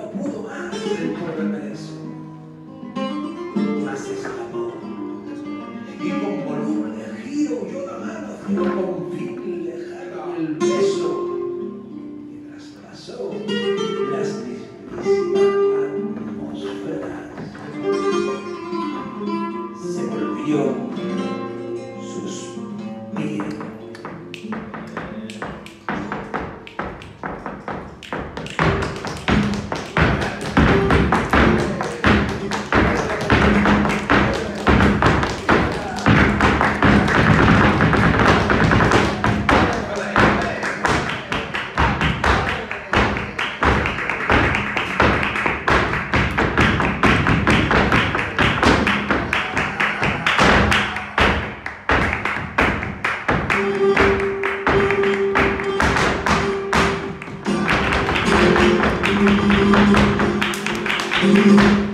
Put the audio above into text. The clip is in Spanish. no pudo más recorrerme de eso. Mas es el amor. Y con voluble giro yo la mano, fino con fin lejano el beso. Y traspasó las mismísimas atmósferas. Se volvió suspiro. Thank you.